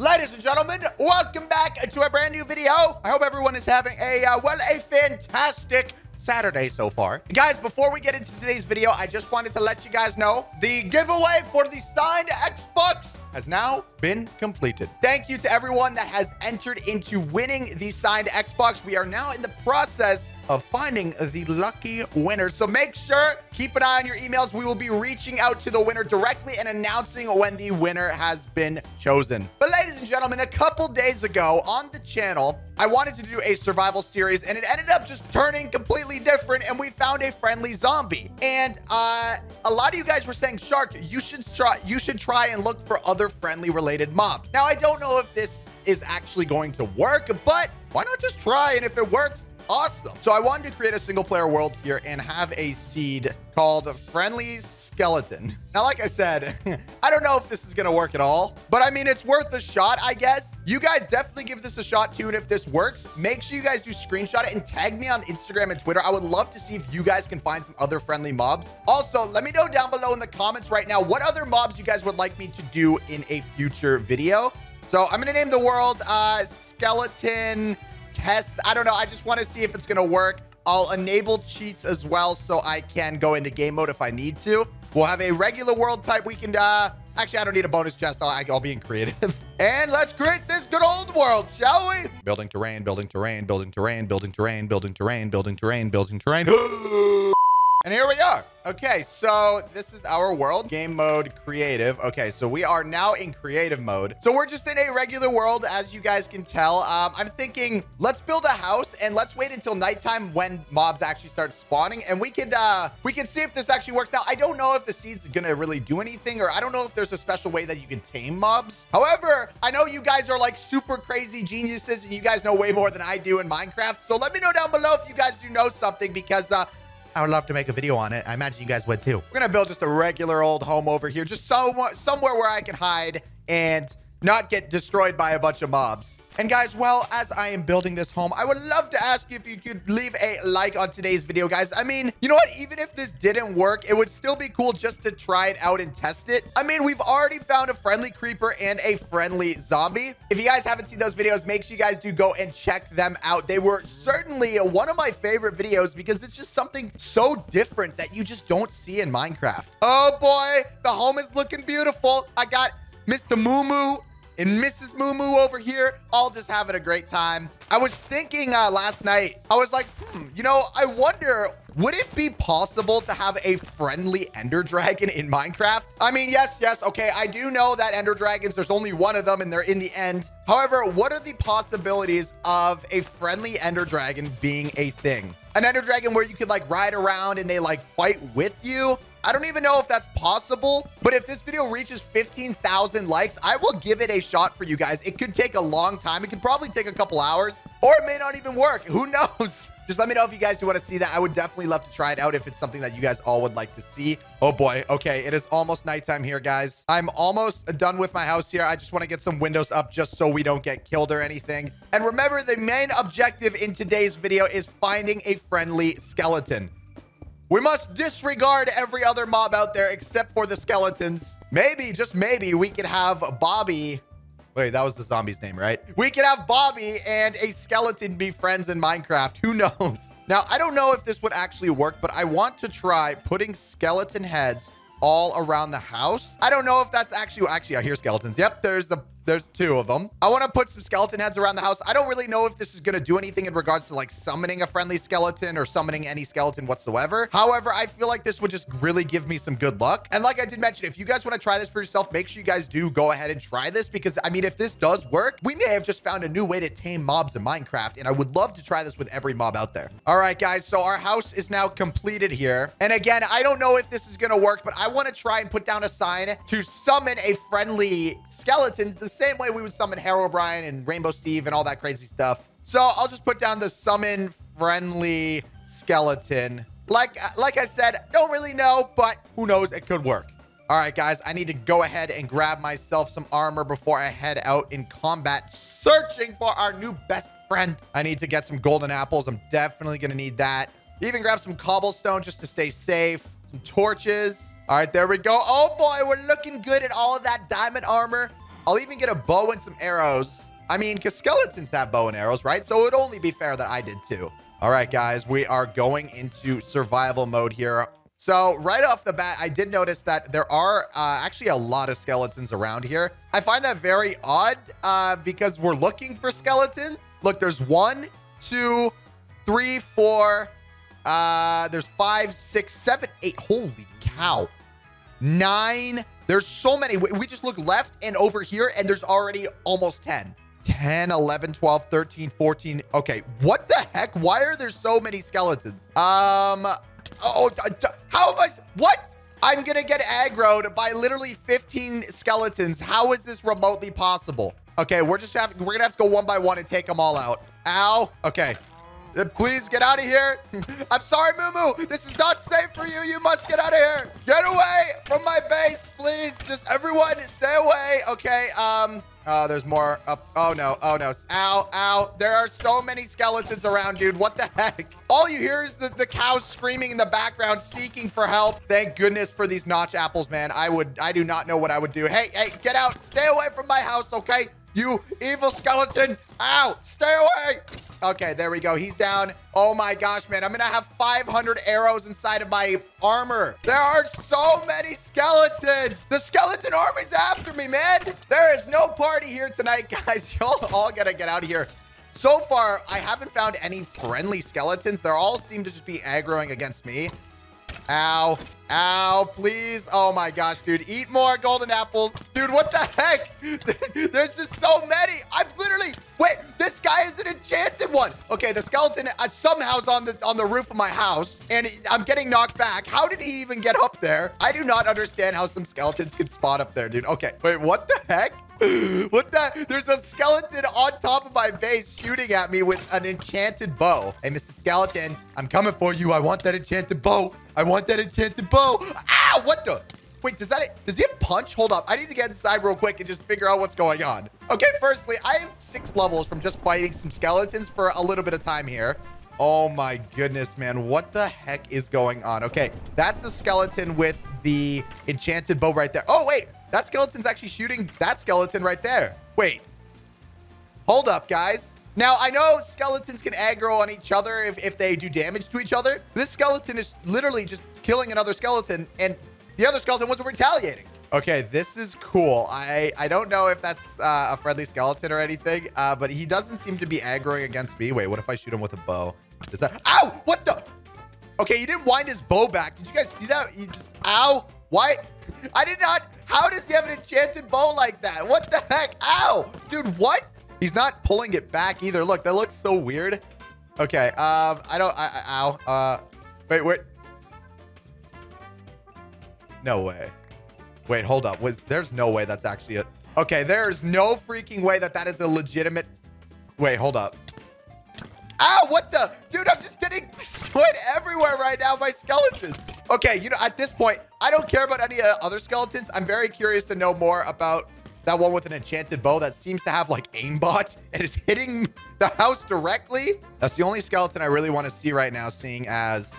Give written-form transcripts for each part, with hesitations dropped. Ladies and gentlemen, welcome back to a brand new video. I hope everyone is having a fantastic Saturday so far. Guys, before we get into today's video, I just wanted to let you guys know the giveaway for the signed Xbox has now been completed. Thank you to everyone that has entered into winning the signed Xbox. We are now in the process of finding the lucky winner. So make sure, keep an eye on your emails. We will be reaching out to the winner directly and announcing when the winner has been chosen. But ladies and gentlemen, a couple days ago on the channel, I wanted to do a survival series and it ended up just turning completely different and we found a friendly zombie. And a lot of you guys were saying, Shark, you should try and look for other friendly related mobs. Now, I don't know if this is actually going to work, but why not just try? And if it works, awesome. So I wanted to create a single player world here and have a seed called Friendly Skeleton. Now, like I said, I don't know if this is going to work at all, but I mean, it's worth a shot, I guess. You guys definitely give this a shot too. And if this works, make sure you guys do screenshot it and tag me on Instagram and Twitter. I would love to see if you guys can find some other friendly mobs. Also, let me know down below in the comments right now what other mobs you guys would like me to do in a future video. So I'm going to name the world Skeleton Test. I don't know. I just want to see if it's going to work. I'll enable cheats as well so I can go into game mode if I need to. We'll have a regular world type. We can, actually, I don't need a bonus chest. I'll be in creative. And let's create this good old world, shall we? Building terrain, building terrain, building terrain, building terrain, building terrain, building terrain, building terrain. And here we are. Okay, so this is our world. Game mode, creative. Okay, so we are now in creative mode. So we're just in a regular world, as you guys can tell. I'm thinking, let's build a house and let's wait until nighttime when mobs actually start spawning. And we can see if this actually works. Now, I don't know if the seeds are gonna really do anything, or I don't know if there's a special way that you can tame mobs. However, I know you guys are like super crazy geniuses and you guys know way more than I do in Minecraft. So let me know down below if you guys do know something, because I would love to make a video on it. I imagine you guys would too. We're gonna build just a regular old home over here, just somewhere where I can hide and not get destroyed by a bunch of mobs. And guys, well, as I am building this home, I would love to ask you if you could leave a like on today's video, guys. I mean, you know what? Even if this didn't work, it would still be cool just to try it out and test it. I mean, we've already found a friendly creeper and a friendly zombie. If you guys haven't seen those videos, make sure you guys do go and check them out. They were certainly one of my favorite videos because it's just something so different that you just don't see in Minecraft. Oh boy, the home is looking beautiful. I got Mr. Moo Moo and Mrs. Moo Moo over here, all just having a great time. I was thinking last night, I was like, you know, I wonder, would it be possible to have a friendly Ender Dragon in Minecraft? I mean, yes, okay, I do know that Ender Dragons, there's only one of them and they're in the end. However, what are the possibilities of a friendly Ender Dragon being a thing? An Ender Dragon where you could like ride around and they like fight with you? I don't even know if that's possible, but if this video reaches 15,000 likes, I will give it a shot for you guys. It could take a long time. It could probably take a couple hours, or it may not even work. Who knows? Just let me know if you guys do want to see that. I would definitely love to try it out if it's something that you guys all would like to see. Oh boy. Okay. It is almost nighttime here, guys. I'm almost done with my house here. I just want to get some windows up just so we don't get killed or anything. And remember, the main objective in today's video is finding a friendly skeleton. We must disregard every other mob out there except for the skeletons. Maybe, just maybe, we could have Bobby. Wait, that was the zombie's name, right? We could have Bobby and a skeleton be friends in Minecraft. Who knows? Now, I don't know if this would actually work, but I want to try putting skeleton heads all around the house. I don't know if that's actually, I hear skeletons. Yep, there's two of them. I want to put some skeleton heads around the house. I don't really know if this is going to do anything in regards to like summoning a friendly skeleton or summoning any skeleton whatsoever. However, I feel like this would just really give me some good luck. And like I did mention, if you guys want to try this for yourself, make sure you guys do go ahead and try this, because I mean, if this does work, we may have just found a new way to tame mobs in Minecraft. And I would love to try this with every mob out there. All right, guys. So our house is now completed here. And again, I don't know if this is going to work, but I want to try and put down a sign to summon a friendly skeleton. The same way we would summon Harold Brian and Rainbow Steve and all that crazy stuff. So I'll just put down the summon friendly skeleton. Like I said, don't really know, but who knows? It could work. All right, guys, I need to go ahead and grab myself some armor before I head out in combat, searching for our new best friend. I need to get some golden apples. I'm definitely going to need that. Even grab some cobblestone just to stay safe. Some torches. All right, there we go. Oh boy, we're looking good in all of that diamond armor. I'll even get a bow and some arrows. I mean, because skeletons have bow and arrows, right? So it would only be fair that I did too. All right, guys, we are going into survival mode here. So right off the bat, I did notice that there are actually a lot of skeletons around here. I find that very odd because we're looking for skeletons. Look, there's 1, 2, 3, 4. There's 5, 6, 7, 8. Holy cow. 9. There's so many. We just look left and over here, and there's already almost 10. 10, 11, 12, 13, 14. Okay, what the heck? Why are there so many skeletons? Oh, how am I? What? I'm going to get aggroed by literally 15 skeletons. How is this remotely possible? Okay, we're going to have to go one by one and take them all out. Ow. Okay. Please get out of here. I'm sorry, Moo Moo. This is not safe for you. You must get out of here. Get away from my base, please. Just everyone stay away. Okay. There's more up. Oh no, oh no. Ow, ow. There are so many skeletons around, dude. What the heck? All you hear is the cows screaming in the background, seeking for help. Thank goodness for these notch apples, man. I do not know what I would do. Hey, hey, get out. Stay away from my house, okay? You evil skeleton. Ow, stay away. Okay, there we go. He's down. Oh my gosh, man. I'm going to have 500 arrows inside of my armor. There are so many skeletons. The skeleton army's after me, man. There is no party here tonight, guys. Y'all all got to get out of here. So far, I haven't found any friendly skeletons. They all seem to just be aggroing against me. Ow. Ow, please. Oh my gosh, dude. Eat more golden apples. Dude, what the heck? There's just so many. I'm literally... Wait, this guy is an enchanted one. Okay, the skeleton somehow is on the roof of my house, and I'm getting knocked back. How did he even get up there? I do not understand how some skeletons can spawn up there, dude. Okay, wait, what the heck? What the? There's a skeleton on top of my base shooting at me with an enchanted bow. Hey, Mr. Skeleton, I'm coming for you. I want that enchanted bow. I want that enchanted bow. Ow, what the? Wait, does he have punch? Hold up. I need to get inside real quick and just figure out what's going on. Okay, firstly, I have 6 levels from just fighting some skeletons for a little bit of time here. Oh my goodness, man. What the heck is going on? Okay, that's the skeleton with the enchanted bow right there. Oh, wait. That skeleton's actually shooting that skeleton right there. Wait. Hold up, guys. Now, I know skeletons can aggro on each other if they do damage to each other. This skeleton is literally just killing another skeleton, and the other skeleton wasn't retaliating. Okay, this is cool. I don't know if that's a friendly skeleton or anything, but he doesn't seem to be aggroing against me. Wait, what if I shoot him with a bow? Is that... Ow! What the... Okay, he didn't wind his bow back. Did you guys see that? He just... Ow! Why? I did not... How does he have an enchanted bow like that? What the heck? Ow! Dude, what? He's not pulling it back either. Look, that looks so weird. Okay, I don't... Ow. Wait, wait. No way. Wait, hold up. There's no way that's actually a... Okay, there's no freaking way that that is a legitimate... Wait, hold up. Ow, what the... Dude, I'm just getting destroyed everywhere right now by skeletons. Okay, you know, at this point, I don't care about any other skeletons. I'm very curious to know more about that one with an enchanted bow that seems to have, like, aimbot and is hitting the house directly. That's the only skeleton I really want to see right now, seeing as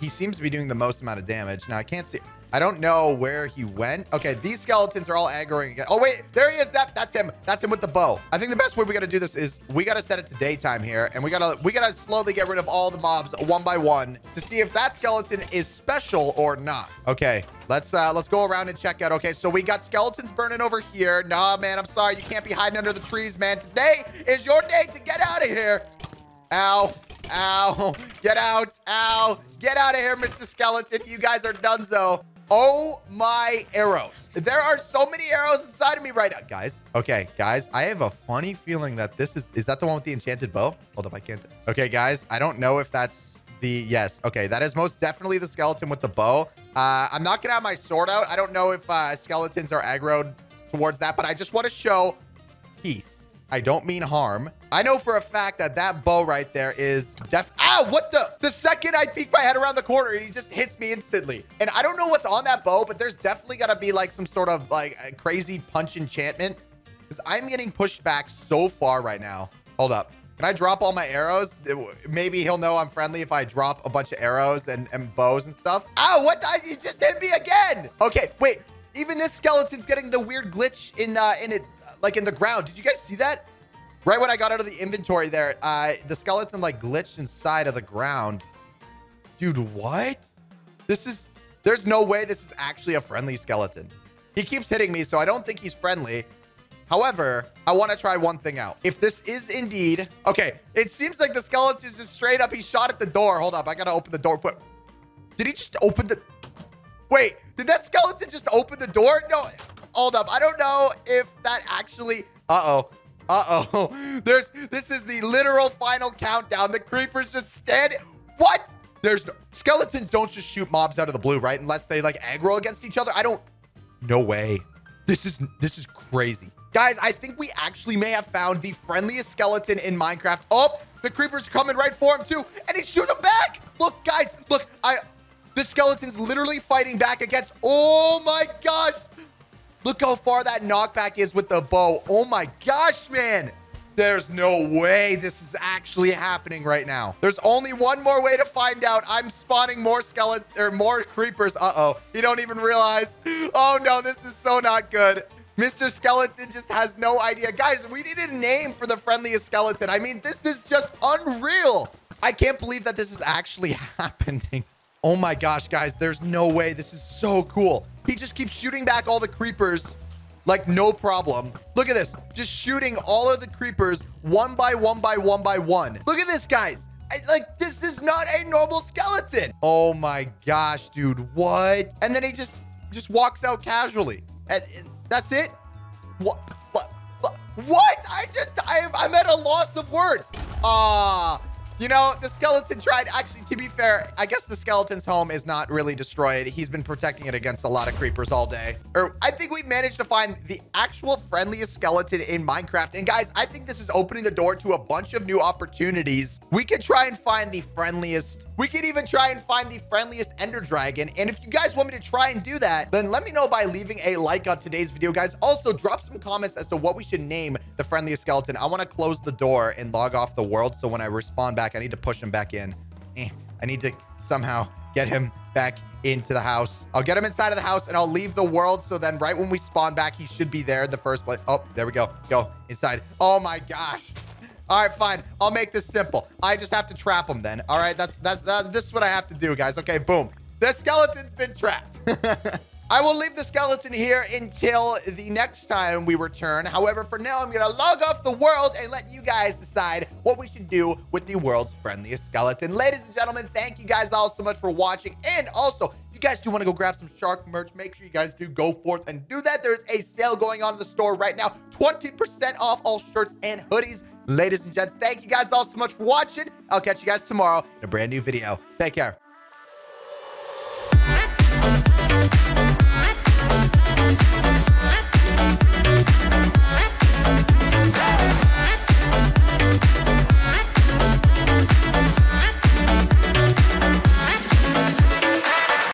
he seems to be doing the most amount of damage. Now, I can't see... I don't know where he went. Okay, these skeletons are all aggroing again. Oh, wait, there he is. That's him. That's him with the bow. I think the best way we got to do this is we got to set it to daytime here, and we got to slowly get rid of all the mobs one by one to see if that skeleton is special or not. Okay, let's go around and check out. Okay, so we got skeletons burning over here. Nah, man, I'm sorry. You can't be hiding under the trees, man. Today is your day to get out of here. Ow. Ow. Get out. Ow. Get out of here, Mr. Skeleton. You guys are donezo. Oh, my arrows. There are so many arrows inside of me right now. Guys, okay, guys, I have a funny feeling that this is that the one with the enchanted bow? Hold up, I can't. Okay, guys, I don't know if that's the, yes. Okay, that is most definitely the skeleton with the bow. I'm not going to have my sword out. I don't know if skeletons are aggroed towards that, but I just want to show peace. I don't mean harm. I know for a fact that that bow right there is ow, what the? The second I peek my head around the corner, he just hits me instantly. And I don't know what's on that bow, but there's definitely got to be like some sort of like a crazy punch enchantment because I'm getting pushed back so far right now. Hold up. Can I drop all my arrows? Maybe he'll know I'm friendly if I drop a bunch of arrows and bows and stuff. Ow, what? He just hit me again. Okay, wait. Even this skeleton's getting the weird glitch in it. like in the ground. Did you guys see that? Right when I got out of the inventory there, the skeleton like glitched inside of the ground. Dude, what? This is, there's no way this is actually a friendly skeleton. He keeps hitting me, so I don't think he's friendly. However, I want to try one thing out. If this is indeed... Okay, it seems like the skeleton is just straight up. He shot at the door. Hold up, I got to open the door. Did he just open the... Wait, did that skeleton just open the door? No, hold up. I don't know if that actually... Uh-oh. Uh-oh. This is the literal final countdown. The creepers just stand... What? There's no... Skeletons don't just shoot mobs out of the blue, right? Unless they, like, aggro against each other. I don't... No way. This is crazy. Guys, I think we actually may have found the friendliest skeleton in Minecraft. Oh, the creeper's coming right for him too, and he shoots him back. Look, guys, look, the skeleton's literally fighting back against, oh my gosh. Look how far that knockback is with the bow. Oh my gosh, man. There's no way this is actually happening right now. There's only one more way to find out. I'm spawning more skeleton or more creepers. Uh-oh, you don't even realize. Oh no, this is so not good. Mr. Skeleton just has no idea. Guys, we need a name for the friendliest skeleton. I mean, this is just unreal. I can't believe that this is actually happening. Oh my gosh, guys, there's no way. This is so cool. He just keeps shooting back all the creepers like no problem. Look at this. Just shooting all of the creepers one by one by one by one. Look at this, guys. Like, this is not a normal skeleton. Oh my gosh, dude, what? And then he just walks out casually. That's it? What? I'm at a loss of words. You know, the skeleton tried. Actually, to be fair, I guess the skeleton's home is not really destroyed. He's been protecting it against a lot of creepers all day. Or I think we've managed to find the actual friendliest skeleton in Minecraft. And guys, I think this is opening the door to a bunch of new opportunities. We could try and find the friendliest. We could even try and find the friendliest Ender Dragon. And if you guys want me to try and do that, then let me know by leaving a like on today's video, guys. Also, drop some comments as to what we should name the friendliest skeleton. I want to close the door and log off the world. So when I respond back, I need to push him back in. I need to somehow get him back into the house. I'll get him inside of the house and I'll leave the world. So then right when we spawn back, he should be there in the first place. Oh, there we go. Go inside. Oh my gosh. All right, fine. I'll make this simple. I just have to trap him then. All right, this is what I have to do, guys. Okay, boom. The skeleton's been trapped. I will leave the skeleton here until the next time we return. However, for now, I'm going to log off the world and let you guys decide what we should do with the world's friendliest skeleton. Ladies and gentlemen, thank you guys all so much for watching. And also, if you guys do want to go grab some shark merch, make sure you guys do go forth and do that. There's a sale going on in the store right now. 20% off all shirts and hoodies. Ladies and gents, thank you guys all so much for watching. I'll catch you guys tomorrow in a brand new video. Take care.